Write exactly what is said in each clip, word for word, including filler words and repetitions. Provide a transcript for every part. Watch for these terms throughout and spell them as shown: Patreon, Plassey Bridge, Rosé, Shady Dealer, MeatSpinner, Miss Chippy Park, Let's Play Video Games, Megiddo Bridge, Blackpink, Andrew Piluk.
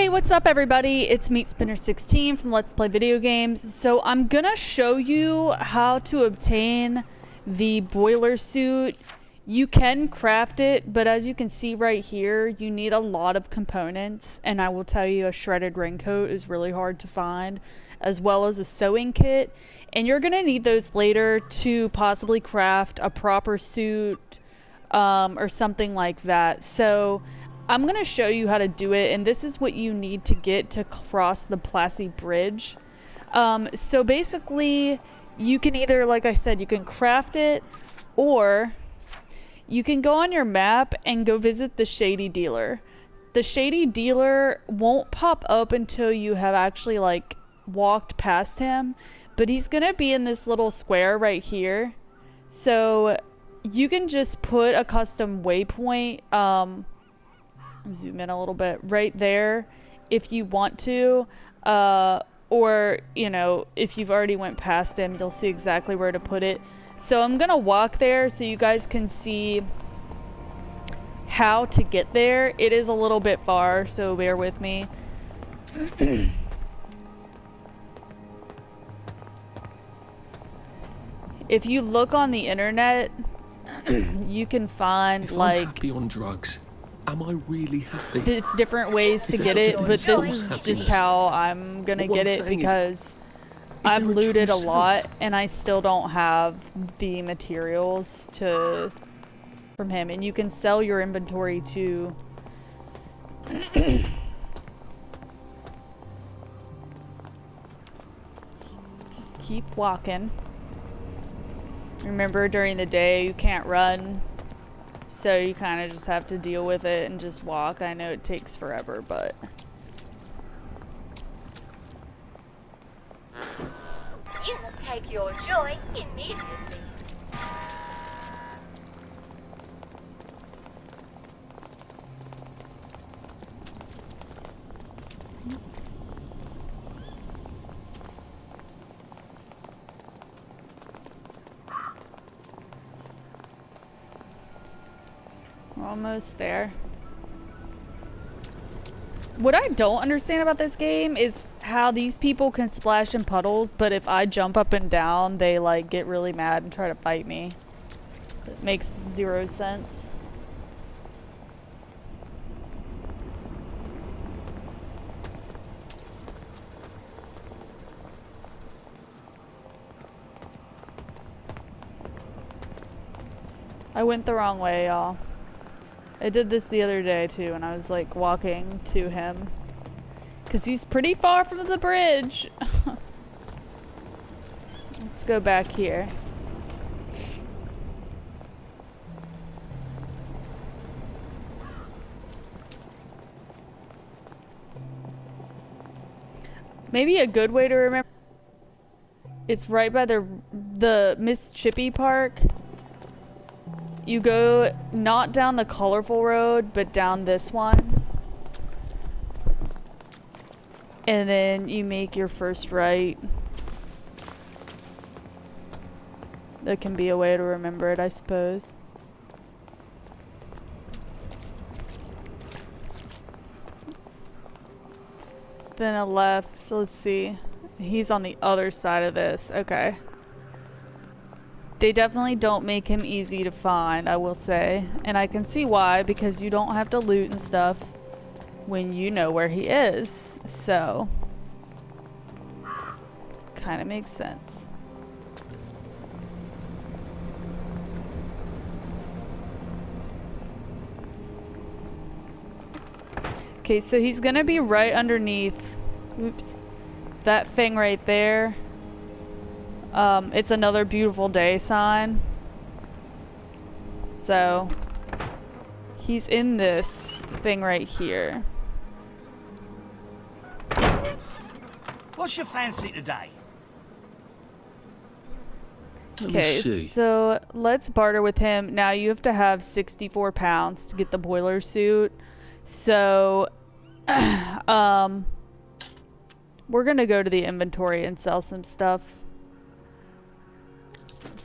Hey, what's up everybody? It's MeatSpinner sixteen from Let's Play Video Games. So I'm gonna show you how to obtain the boiler suit. You can craft it, but as you can see right here, you need a lot of components, and I will tell you a shredded raincoat is really hard to find, as well as a sewing kit, and you're gonna need those later to possibly craft a proper suit um, or something like that. So I'm gonna show you how to do it, and this is what you need to get to cross the Plassey Bridge. Um, so basically, you can either, like I said, you can craft it, or you can go on your map and go visit the Shady Dealer. The Shady Dealer won't pop up until you have actually like walked past him, but he's gonna be in this little square right here. So you can just put a custom waypoint, um, zoom in a little bit right there if you want to, uh, or you know, if you've already went past him, you'll see exactly where to put it. So I'm gonna walk there so you guys can see how to get there. It is a little bit far, so bear with me. If you look on the internet, you can find if like I'm happy on drugs. Am I really happy? D different ways to get it, but this is happiness. Just how I'm gonna well, get I'm it because is, I've is looted a, a lot and I still don't have the materials to from him. And you can sell your inventory to. Just keep walking. Remember, during the day you can't run. So you kind of just have to deal with it and just walk. I know it takes forever, but you will take your joy immediately. Almost there. What I don't understand about this game is how these people can splash in puddles, but if I jump up and down, they like get really mad and try to bite me. It makes zero sense. I went the wrong way, y'all. I did this the other day too, and I was like walking to him because he's pretty far from the bridge. Let's go back here. Maybe a good way to remember, it's right by the the Miss Chippy Park. You go not down the colorful road, but down this one. And then you make your first right. That can be a way to remember it, I suppose. Then a left. Let's see. He's on the other side of this. Okay. They definitely don't make him easy to find, I will say. And I can see why, because you don't have to loot and stuff when you know where he is. So, kind of makes sense. Okay, so he's gonna be right underneath, oops, that thing right there. Um, it's another beautiful day sign. So he's in this thing right here. What's your fancy today? Okay, so let's barter with him. Now you have to have sixty-four pounds to get the boiler suit. So, um, we're gonna go to the inventory and sell some stuff.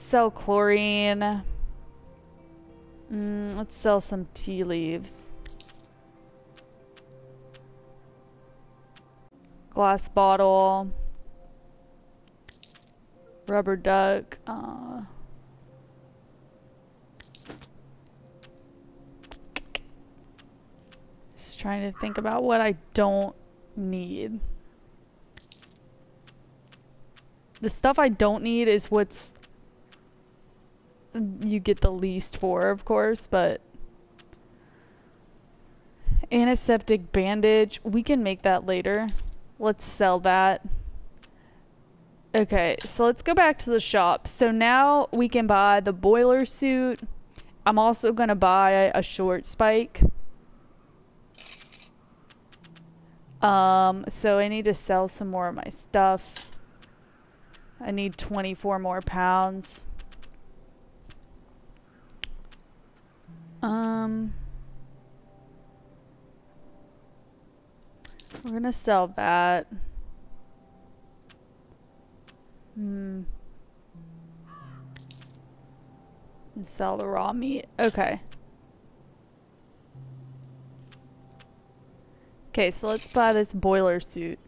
Sell chlorine. Mm, let's sell some tea leaves. glass bottle, rubber duck, uh, just trying to think about what I don't need. The stuff I don't need is what's you get the least for, of course, but antiseptic bandage, we can make that later. Let's sell that. Okay, so let's go back to the shop. So now we can buy the boiler suit. I'm also gonna buy a short spike. Um, so I need to sell some more of my stuff. I need twenty-four more pounds. Um, we're gonna sell that. Hmm. And sell the raw meat. Okay. Okay, so let's buy this boiler suit.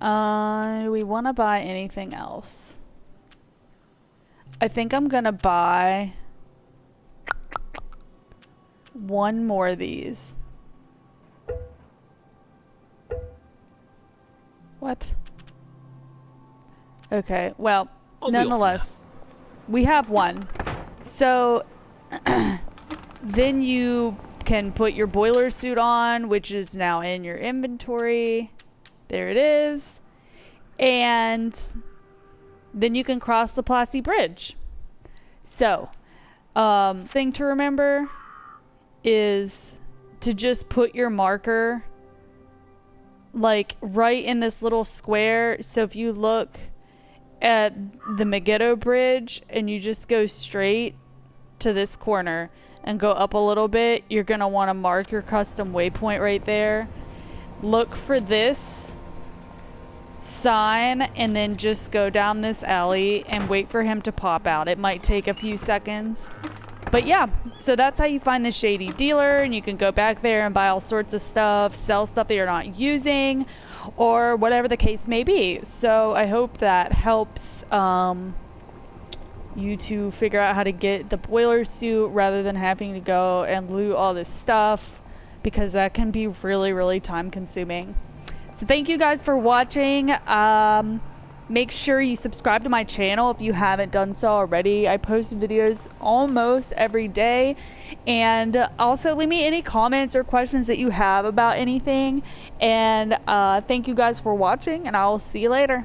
Uh, do we want to buy anything else? I think I'm gonna buy one more of these. What? Okay, well, nonetheless, we have one. So, then you can put your boiler suit on, which is now in your inventory. There it is. And then you can cross the Plassey Bridge. So, um, thing to remember is to just put your marker like right in this little square. So if you look at the Megiddo Bridge and you just go straight to this corner and go up a little bit, you're gonna want to mark your custom waypoint right there. Look for this sign and then just go down this alley and wait for him to pop out. It might take a few seconds. But yeah, so that's how you find the Shady Dealer, and you can go back there and buy all sorts of stuff, sell stuff that you're not using, or whatever the case may be. So I hope that helps um, you to figure out how to get the boiler suit rather than having to go and loot all this stuff, because that can be really, really time consuming. So thank you guys for watching. Um, Make sure you subscribe to my channel if you haven't done so already. I post videos almost every day. And also leave me any comments or questions that you have about anything. And uh, thank you guys for watching, and I'll see you later.